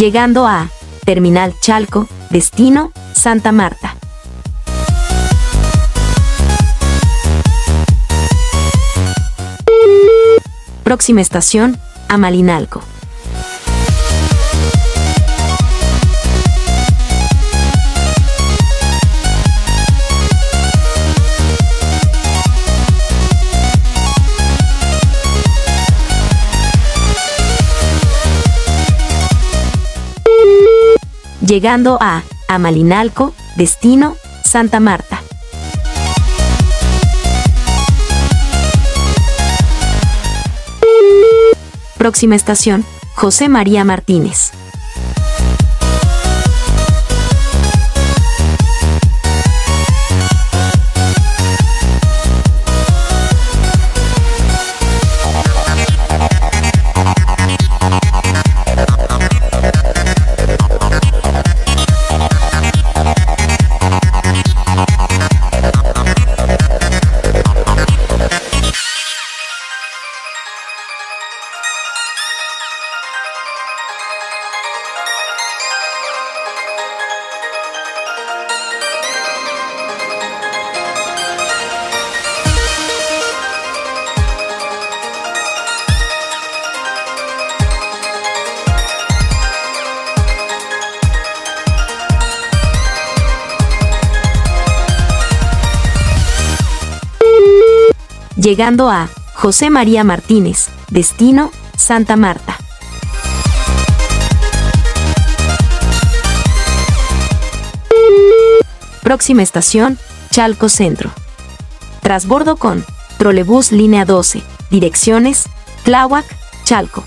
llegando a Terminal Chalco, destino Santa Marta. Próxima estación, Amalinalco. Llegando a Amalinalco, destino Santa Marta. Próxima estación, José María Martínez. Llegando a José María Martínez, destino Santa Marta. Próxima estación, Chalco Centro. Transbordo con Trolebús Línea 12, direcciones Tláhuac, Chalco.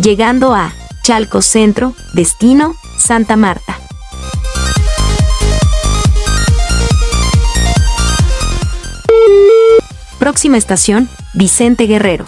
Llegando a Chalco Centro, destino Santa Marta. Próxima estación, Vicente Guerrero.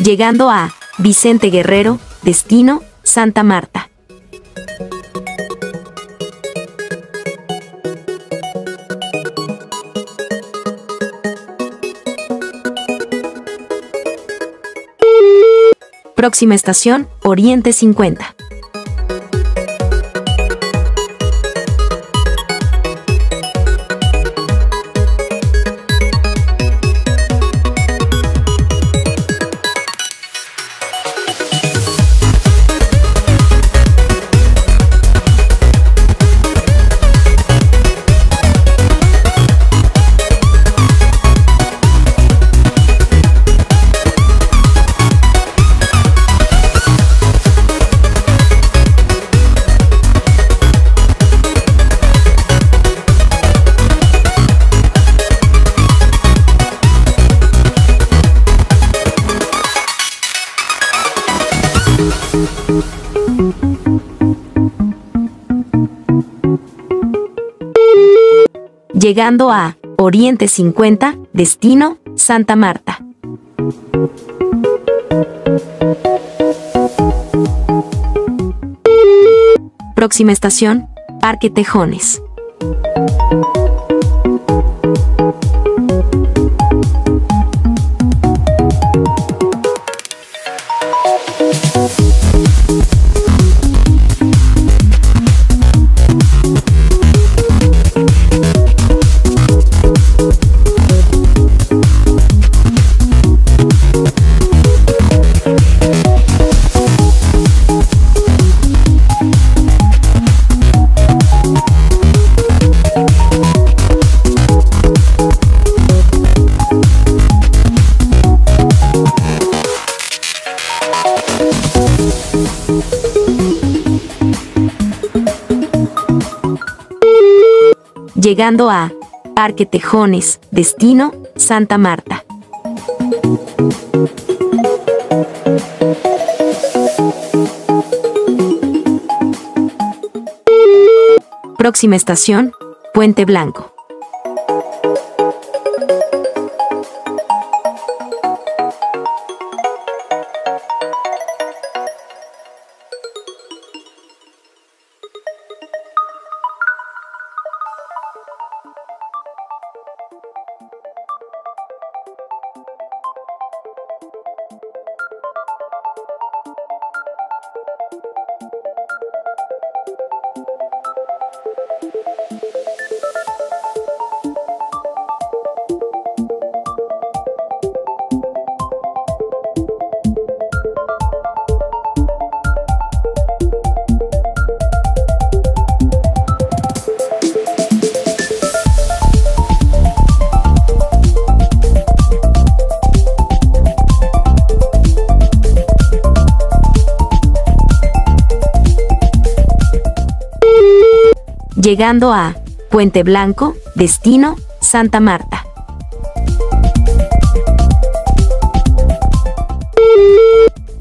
Llegando a Vicente Guerrero, destino Santa Marta. Próxima estación, Oriente 50. llegando a Oriente 50, destino Santa Marta. Próxima estación, Parque Tejones. Llegando a Parque Tejones, destino Santa Marta. Próxima estación, Puente Blanco. Llegando a Puente Blanco, destino Santa Marta.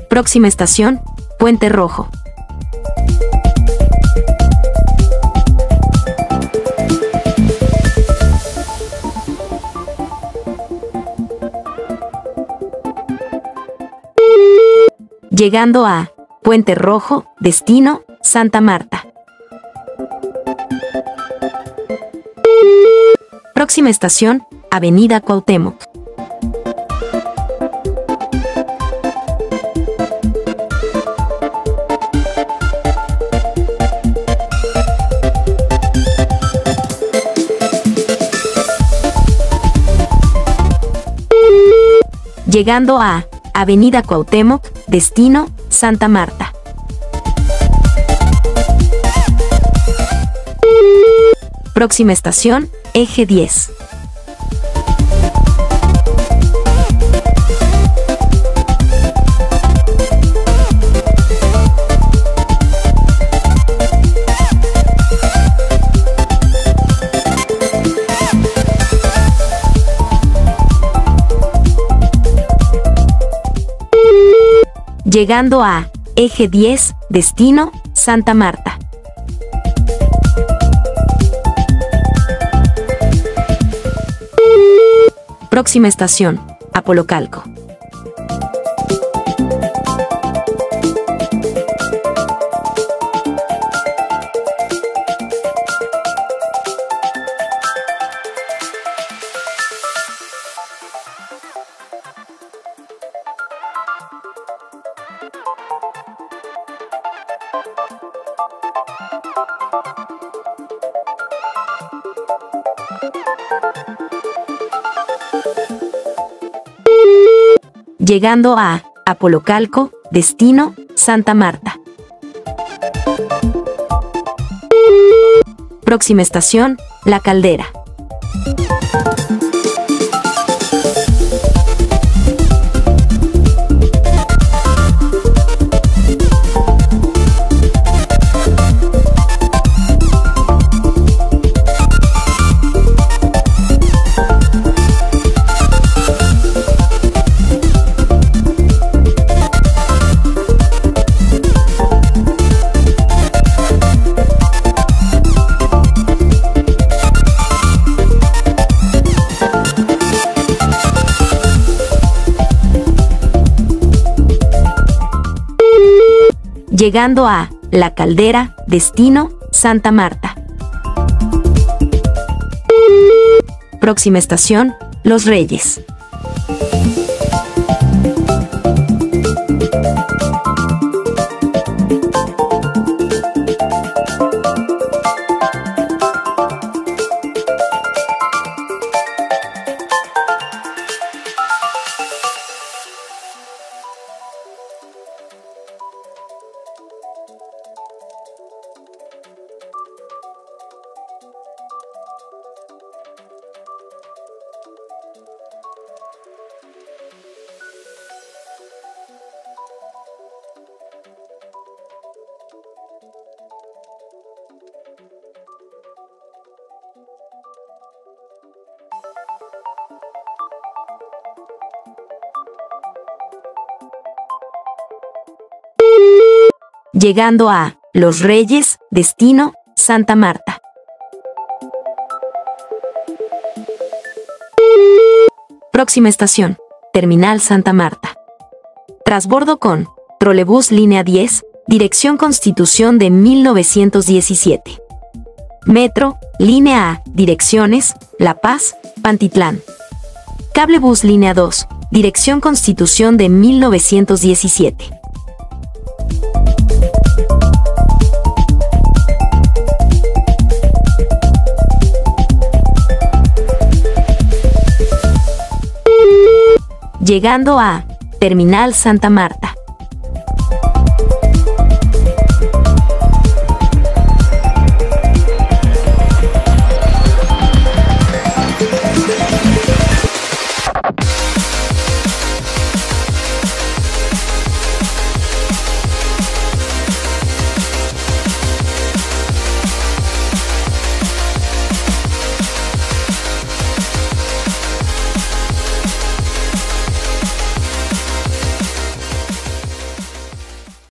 Próxima estación, Puente Rojo. Llegando a Puente Rojo, destino Santa Marta. Próxima estación, Avenida Cuauhtémoc. Llegando a Avenida Cuauhtémoc, destino Santa Marta. Próxima estación, Eje 10. Llegando a Eje 10, destino Santa Marta. Próxima estación, Apolocalco. Llegando a Apolocalco, destino Santa Marta. Próxima estación, La Caldera. llegando a La Caldera, destino Santa Marta. Próxima estación, Los Reyes. Llegando a Los Reyes, destino Santa Marta. Próxima estación, Terminal Santa Marta. Transbordo con Trolebús Línea 10, dirección Constitución de 1917. Metro, Línea A, direcciones La Paz, Pantitlán. Cablebús Línea 2, dirección Constitución de 1917. Llegando a Terminal Santa Marta.